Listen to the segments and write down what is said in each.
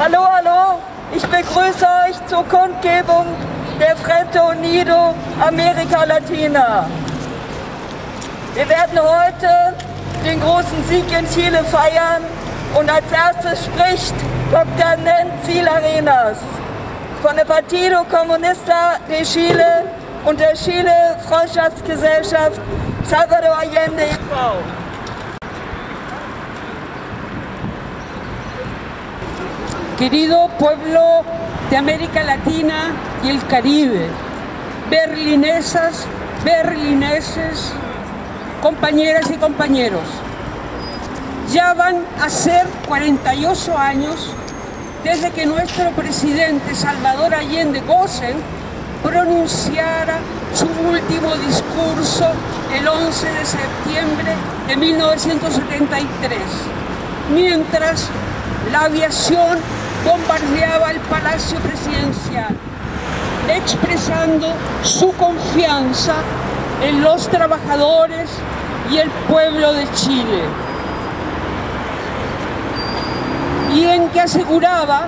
Hallo, hallo, ich begrüße euch zur Kundgebung der Frente Unida América Latina. Wir werden heute den großen Sieg in Chile feiern und als erstes spricht Dr. Nancy Larenas von der Partido Comunista de Chile und der Chile Freundschaftsgesellschaft Salvador Allende e.V. Querido pueblo de América Latina y el Caribe, berlinesas, berlineses, compañeras y compañeros, ya van a ser 48 años desde que nuestro presidente Salvador Allende Gossen pronunciara su último discurso el 11 de septiembre de 1973, mientras la aviación bombardeaba el Palacio Presidencial, expresando su confianza en los trabajadores y el pueblo de Chile, y en que aseguraba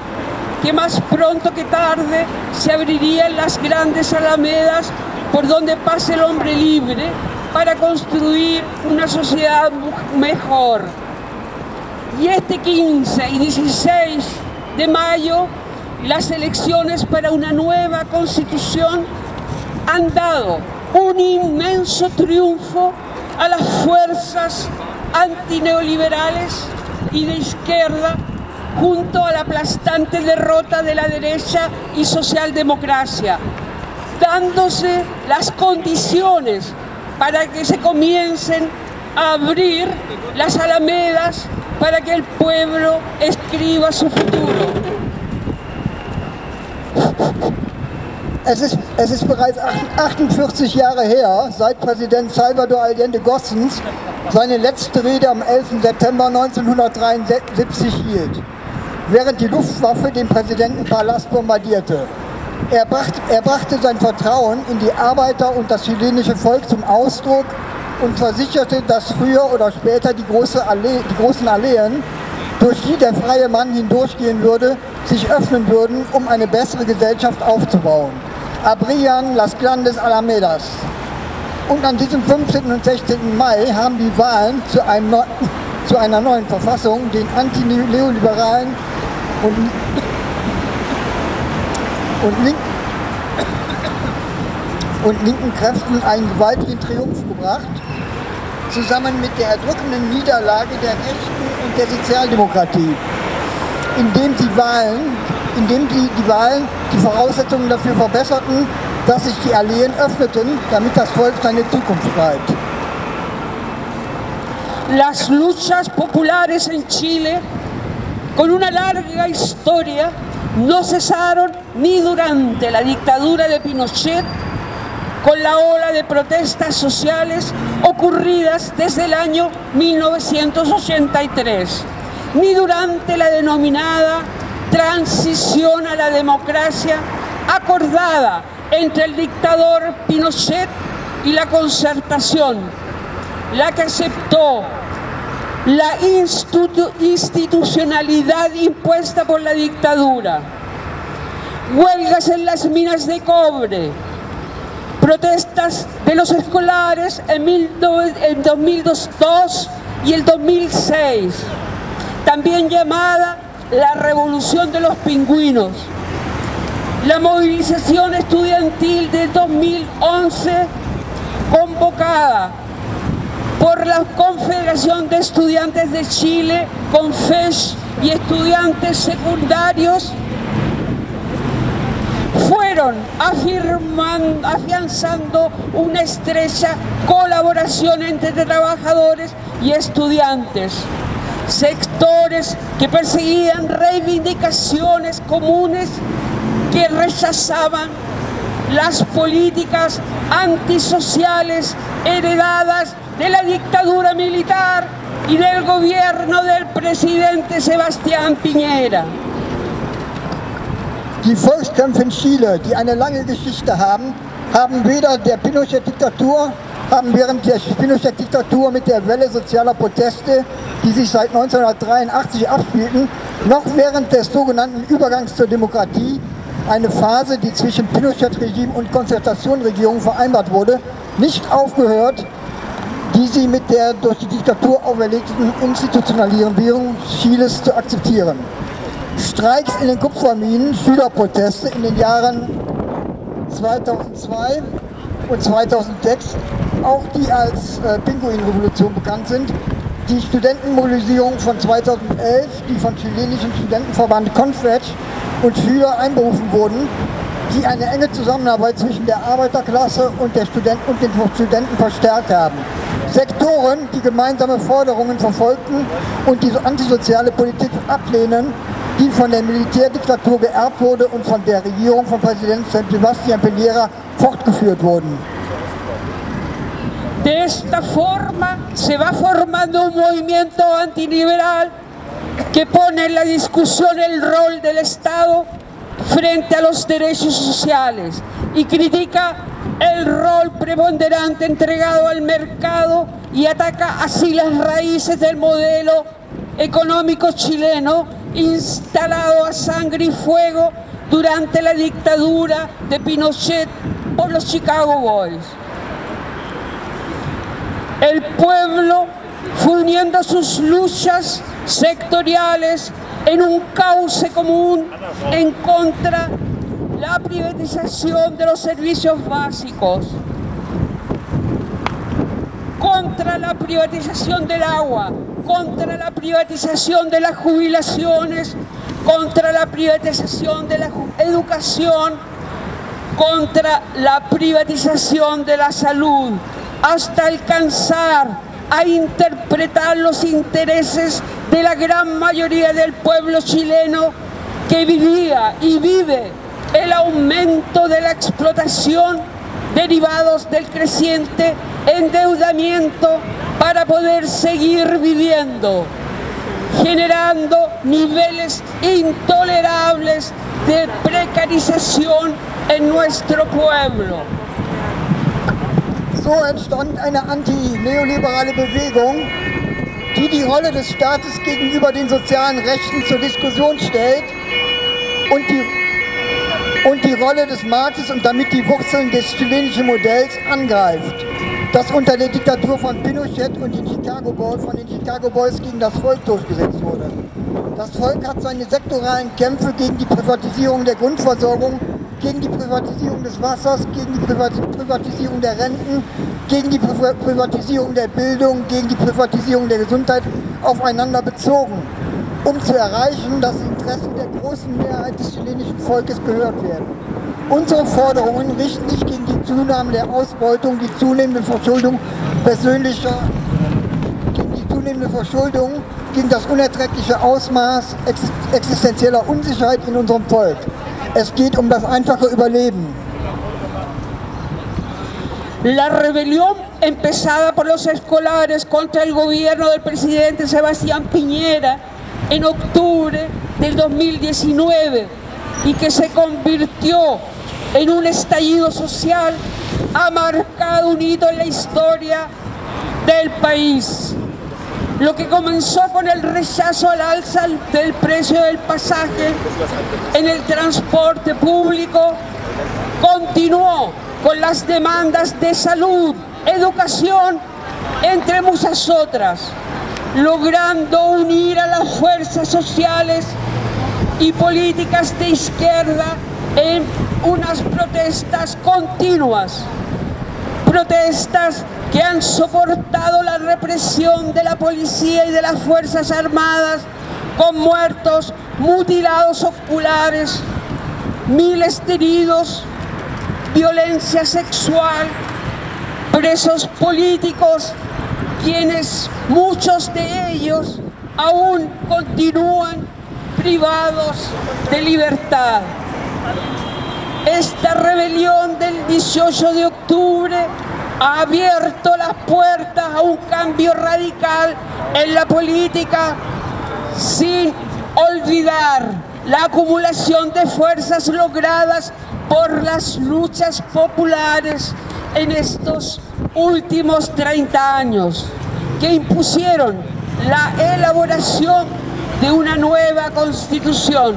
que más pronto que tarde se abrirían las grandes alamedas por donde pasa el hombre libre para construir una sociedad mejor. Y este 15 y 16 de mayo, las elecciones para una nueva constitución han dado un inmenso triunfo a las fuerzas antineoliberales y de izquierda, junto a la aplastante derrota de la derecha y socialdemocracia, dándose las condiciones para que se comiencen a abrir las alamedas para que el pueblo escriba su futuro. Es ist bereits 48 Jahre her, seit Präsident Salvador Allende Gossens seine letzte Rede am 11. September 1973 hielt, während die Luftwaffe den Präsidentenpalast bombardierte. Er brachte sein Vertrauen in die Arbeiter und das chilenische Volk zum Ausdruck und versicherte, dass früher oder später die großen Alleen, durch die der freie Mann hindurchgehen würde, sich öffnen würden, um eine bessere Gesellschaft aufzubauen. Abrían las grandes alamedas. Und an diesem 15. und 16. Mai haben die Wahlen zu einer neuen Verfassung den antineoliberalen und linken Kräften einen gewaltigen Triumph gebracht, zusammen mit der erdrückenden Niederlage der Rechten und der Sozialdemokratie, indem die Wahlen die Voraussetzungen dafür verbesserten, dass sich die Alleen öffneten, damit das Volk seine Zukunft schreibt. Las luchas populares en Chile, con una larga historia, no cesaron ni durante la dictadura de Pinochet, con la ola de protestas sociales ocurridas desde el año 1983, ni durante la denominada transición a la democracia acordada entre el dictador Pinochet y la Concertación, la que aceptó la institucionalidad impuesta por la dictadura. Huelgas en las minas de cobre, protestas de los escolares en 2002 y el 2006, también llamada la revolución de los pingüinos, la movilización estudiantil de 2011 convocada por la Confederación de Estudiantes de Chile, CONFECH, y estudiantes secundarios, fueron afianzando una estrecha colaboración entre trabajadores y estudiantes, sectores que perseguían reivindicaciones comunes que rechazaban las políticas antisociales heredadas de la dictadura militar y del gobierno del presidente Sebastián Piñera. Die Volkskämpfe in Chile, die eine lange Geschichte haben, haben weder der Pinochet-Diktatur haben während der Pinochet-Diktatur mit der Welle sozialer Proteste, die sich seit 1983 abspielten, noch während des sogenannten Übergangs zur Demokratie eine Phase, die zwischen Pinochet-Regime und Konzertationregierung vereinbart wurde, nicht aufgehört, die sie mit der durch die Diktatur auferlegten Institutionalisierung Chiles zu akzeptieren. Streiks in den Kupferminen, Schülerproteste in den Jahren 2002 und 2006, auch die als Pinguinrevolution bekannt sind, die Studentenmobilisierung von 2011, die vom chilenischen Studentenverband Confed und Schüler einberufen wurden, die eine enge Zusammenarbeit zwischen der Arbeiterklasse und den Studenten verstärkt haben. Sektoren, die gemeinsame Forderungen verfolgten und die antisoziale Politik ablehnen, die von der Militärdiktatur geerbt wurde und von der Regierung von Präsident Sebastián Piñera fortgeführt wurden. De esta forma se va formando un movimiento antiliberal que pone en la discusión el rol del Estado frente a los derechos sociales y critica el rol preponderante entregado al mercado y ataca así las raíces del modelo económico chileno instalado a sangre y fuego durante la dictadura de Pinochet por los Chicago Boys. El pueblo fue uniendo sus luchas sectoriales en un cauce común en contra de la privatización de los servicios básicos, contra la privatización del agua, contra la privatización de las jubilaciones, contra la privatización de la educación, contra la privatización de la salud, hasta alcanzar a interpretar los intereses de la gran mayoría del pueblo chileno que vivía y vive el aumento de la explotación derivados del creciente endeudamiento para poder seguir viviendo, generando niveles intolerables de precarización en nuestro pueblo. So entstand eine anti-neoliberale Bewegung, die die Rolle des Staates gegenüber den sozialen Rechten zur Diskussion stellt und die Rolle des Marktes und damit die Wurzeln des chilenischen Modells angreift, das unter der Diktatur von Pinochet und von den Chicago Boys gegen das Volk durchgesetzt wurde. Das Volk hat seine sektoralen Kämpfe gegen die Privatisierung der Grundversorgung, gegen die Privatisierung des Wassers, gegen die Privatisierung der Renten, gegen die Privatisierung der Bildung, gegen die Privatisierung der Gesundheit aufeinander bezogen, um zu erreichen, dass die Interessen der großen Mehrheit des chilenischen Volkes gehört werden. Unsere Forderungen richten sich gegen die Zunahme der Ausbeutung, die zunehmende Verschuldung gegen das unerträgliche Ausmaß existenzieller Unsicherheit in unserem Volk. Es geht um das einfache Überleben. La rebelión empezada por los escolares contra el gobierno del presidente Sebastián Piñera en octubre del 2019 y que se convirtió en un estallido social ha marcado un hito en la historia del país. Lo que comenzó con el rechazo al alza del precio del pasaje en el transporte público, continuó con las demandas de salud, educación, entre muchas otras, logrando unir a las fuerzas sociales y políticas de izquierda en unas protestas continuas. Protestas que han soportado la represión de la policía y de las Fuerzas Armadas, con muertos, mutilados oculares, miles de heridos, violencia sexual, presos políticos, quienes muchos de ellos aún continúan privados de libertad. Esta rebelión del 18 de octubre ha abierto las puertas a un cambio radical en la política, sin olvidar la acumulación de fuerzas logradas por las luchas populares en estos últimos 30 años, que impusieron la elaboración de una nueva Constitución.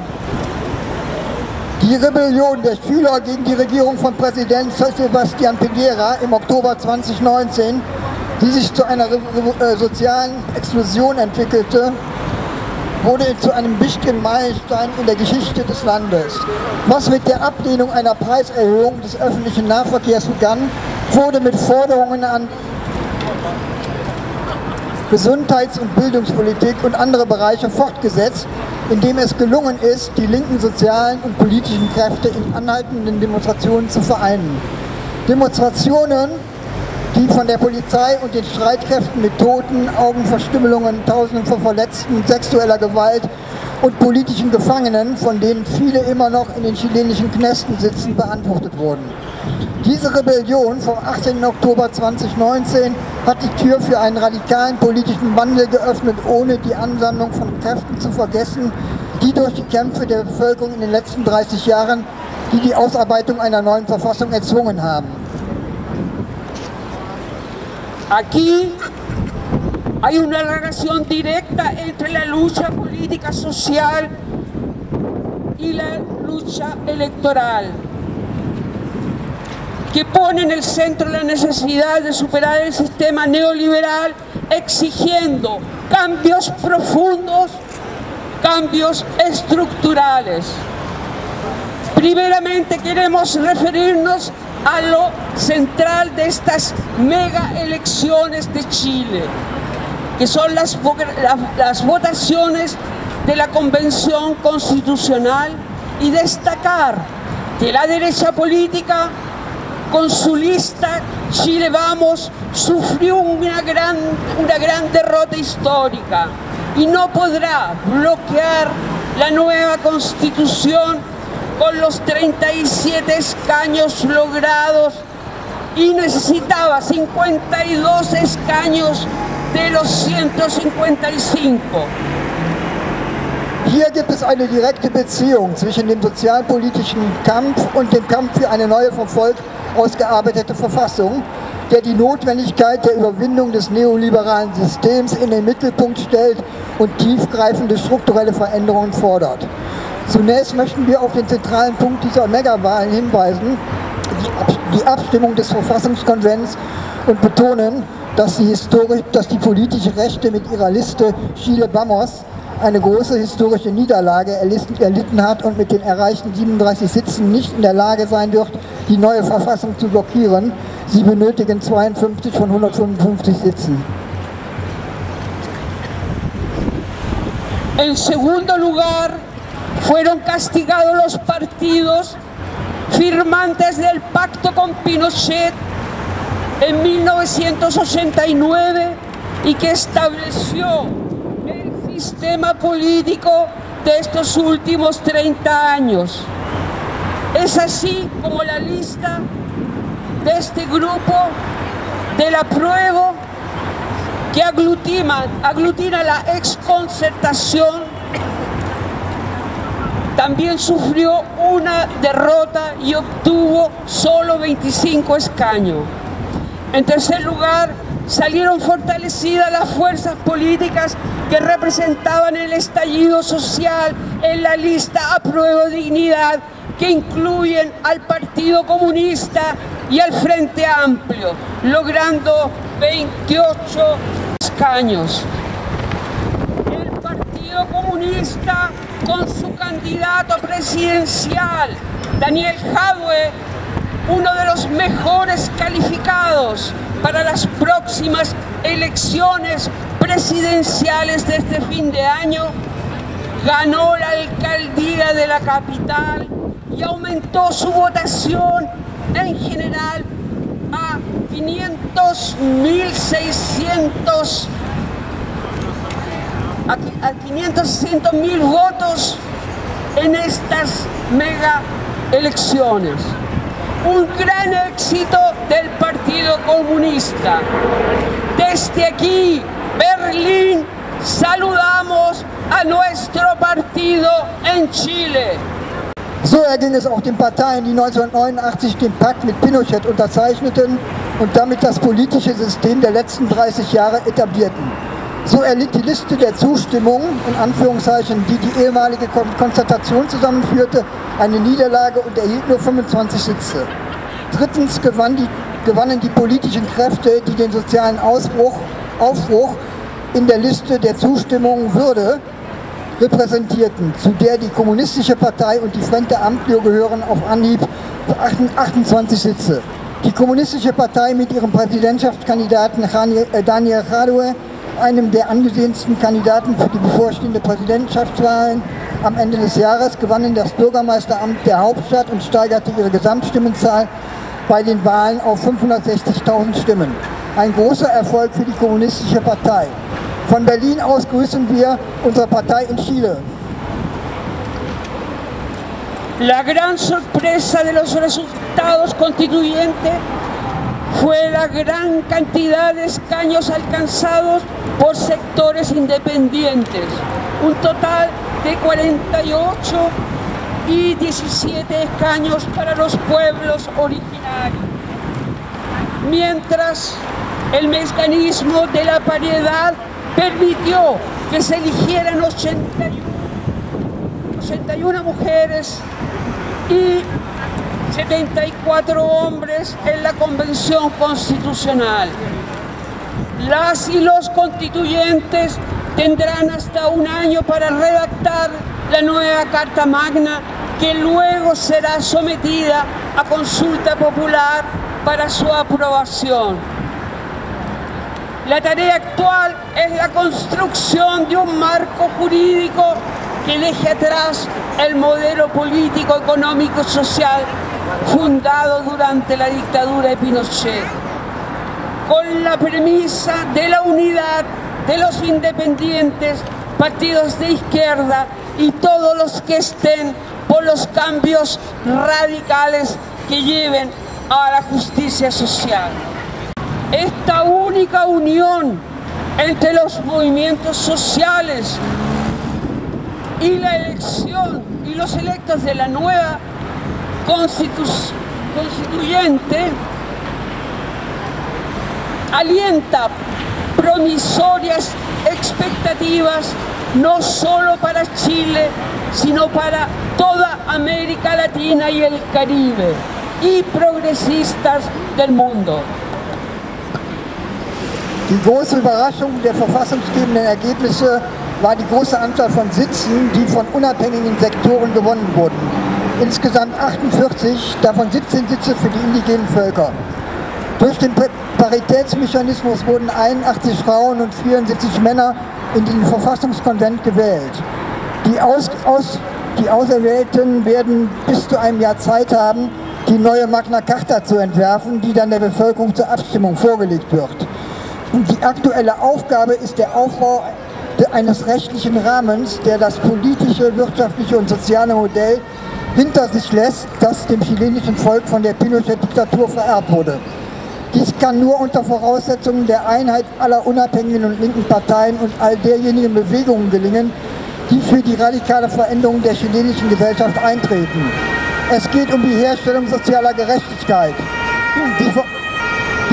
Die Rebellion der Schüler gegen die Regierung von Präsident Sebastián Piñera im Oktober 2019, die sich zu einer sozialen Explosion entwickelte, wurde zu einem wichtigen Meilenstein in der Geschichte des Landes. Was mit der Ablehnung einer Preiserhöhung des öffentlichen Nahverkehrs begann, wurde mit Forderungen an Gesundheits- und Bildungspolitik und andere Bereiche fortgesetzt, indem es gelungen ist, die linken sozialen und politischen Kräfte in anhaltenden Demonstrationen zu vereinen. Demonstrationen, die von der Polizei und den Streitkräften mit Toten, Augenverstümmelungen, Tausenden von Verletzten, sexueller Gewalt und politischen Gefangenen, von denen viele immer noch in den chilenischen Knästen sitzen, beantwortet wurden. Diese Rebellion vom 18. Oktober 2019 hat die Tür für einen radikalen politischen Wandel geöffnet, ohne die Ansammlung von Kräften zu vergessen, die durch die Kämpfe der Bevölkerung in den letzten 30 Jahren die Ausarbeitung einer neuen Verfassung erzwungen haben. Aquí hay una relación directa entre la lucha política social y la lucha electoral, que pone en el centro la necesidad de superar el sistema neoliberal, exigiendo cambios profundos, cambios estructurales. Primeramente queremos referirnos a lo central de estas mega elecciones de Chile, que son las votaciones de la Convención Constitucional, y destacar que la derecha política, con su lista Chile Vamos, sufrió una gran derrota histórica y no podrá bloquear la nueva Constitución con los 37 escaños logrados, y necesitaba 52 escaños de los 155. Hier gibt es eine direkte Beziehung zwischen dem sozialpolitischen Kampf und dem Kampf für eine neue vom Volk ausgearbeitete Verfassung, der die Notwendigkeit der Überwindung des neoliberalen Systems in den Mittelpunkt stellt und tiefgreifende strukturelle Veränderungen fordert. Zunächst möchten wir auf den zentralen Punkt dieser Megawahlen hinweisen, die Abstimmung des Verfassungskonvents, und betonen, dass die politische Rechte mit ihrer Liste Chile Vamos eine große historische Niederlage erlitten hat und mit den erreichten 37 Sitzen nicht in der Lage sein wird, die neue Verfassung zu blockieren. Sie benötigen 52 von 155 Sitzen. En segundo lugar, fueron castigados los partidos firmantes del pacto con Pinochet en 1989 y que estableció el sistema político de estos últimos 30 años. Es así como la lista de este grupo del Apruebo, que aglutina la exconcertación, también sufrió una derrota y obtuvo solo 25 escaños. En tercer lugar, salieron fortalecidas las fuerzas políticas que representaban el estallido social en la lista Apruebo Dignidad, que incluyen al Partido Comunista y al Frente Amplio, logrando 28 escaños. El Partido Comunista, con su candidato presidencial, Daniel Jadue, uno de los mejores calificados para las próximas elecciones presidenciales de este fin de año, ganó la alcaldía de la capital y aumentó su votación en general a 500.000 votos en estas mega elecciones. Un gran éxito del Partido Comunista. Desde aquí, Berlín, saludamos a nuestro partido en Chile. So erging es auch den Parteien, die 1989 den Pakt mit Pinochet unterzeichneten und damit das politische System der letzten 30 Jahre etablierten. So erlitt die Liste der Zustimmungen, in Anführungszeichen, die die ehemalige Konstatation zusammenführte, eine Niederlage und erhielt nur 25 Sitze. Drittens gewannen die politischen Kräfte, die den sozialen Aufbruch in der Liste der Zustimmung Würde repräsentierten, zu der die Kommunistische Partei und die Frente Amplio gehören, auf Anhieb 28 Sitze. Die Kommunistische Partei mit ihrem Präsidentschaftskandidaten Daniel Jadue, einem der angesehensten Kandidaten für die bevorstehende Präsidentschaftswahlen am Ende des Jahres, gewannen das Bürgermeisteramt der Hauptstadt und steigerte ihre Gesamtstimmenzahl bei den Wahlen auf 560.000 Stimmen. Ein großer Erfolg für die Kommunistische Partei. Von Berlin aus grüßen wir unsere Partei in Chile. La gran sorpresa de los resultados constituyentes fue la gran cantidad de escaños alcanzados por sectores independientes, un total de 48 y 17 escaños para los pueblos originarios, mientras el mecanismo de la paridad permitió que se eligieran 81 mujeres y 74 hombres en la Convención Constitucional. Las y los constituyentes tendrán hasta un año para redactar la nueva Carta Magna, que luego será sometida a consulta popular para su aprobación. La tarea actual es la construcción de un marco jurídico que deje atrás el modelo político, económico y social fundado durante la dictadura de Pinochet, con la premisa de la unidad de los independientes, partidos de izquierda y todos los que estén por los cambios radicales que lleven a la justicia social. Esta única unión entre los movimientos sociales y la elección y los electos de la nueva constituyente alienta promisorias expectativas no solo para Chile, sino para toda América Latina y el Caribe, y progresistas del mundo. Die große Überraschung der verfassungsgebenden Ergebnisse war die große Anzahl von Sitzen, die von unabhängigen Sektoren gewonnen wurden. Insgesamt 48, davon 17 Sitze für die indigenen Völker. Durch den Paritätsmechanismus wurden 81 Frauen und 74 Männer in den Verfassungskonvent gewählt. Die Auserwählten werden bis zu einem Jahr Zeit haben, die neue Magna Carta zu entwerfen, die dann der Bevölkerung zur Abstimmung vorgelegt wird. Und die aktuelle Aufgabe ist der Aufbau eines rechtlichen Rahmens, der das politische, wirtschaftliche und soziale Modell hinter sich lässt, das dem chilenischen Volk von der Pinochet-Diktatur vererbt wurde. Dies kann nur unter Voraussetzungen der Einheit aller unabhängigen und linken Parteien und all derjenigen Bewegungen gelingen, die für die radikale Veränderung der chilenischen Gesellschaft eintreten. Es geht um die Herstellung sozialer Gerechtigkeit, die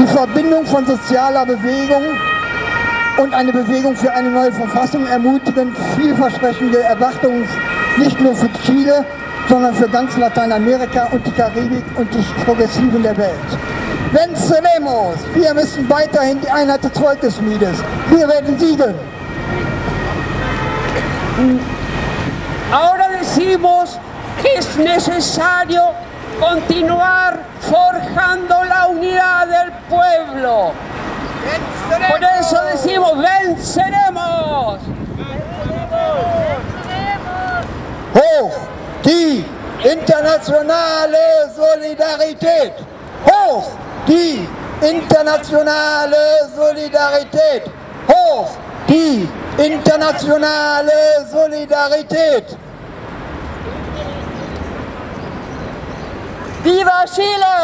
Verbindung von sozialer Bewegung und eine Bewegung für eine neue Verfassung ermutigen vielversprechende Erwartungen nicht nur für Chile, sondern für ganz Lateinamerika und die Karibik und die Progressiven der Welt. Venceremos! Wir müssen weiterhin die Einheit des Volkes schmieden. Wir werden siegen! Ahora decimos que es necesario continuar forjando la unidad del pueblo. ¡Venceremos! Por eso decimos, ¡venceremos! ¡Venceremos! ¡Hoch die internationale Solidarität! ¡Hoch die internationale Solidarität! ¡Hoch die internationale Solidarität! ¡Viva Chile!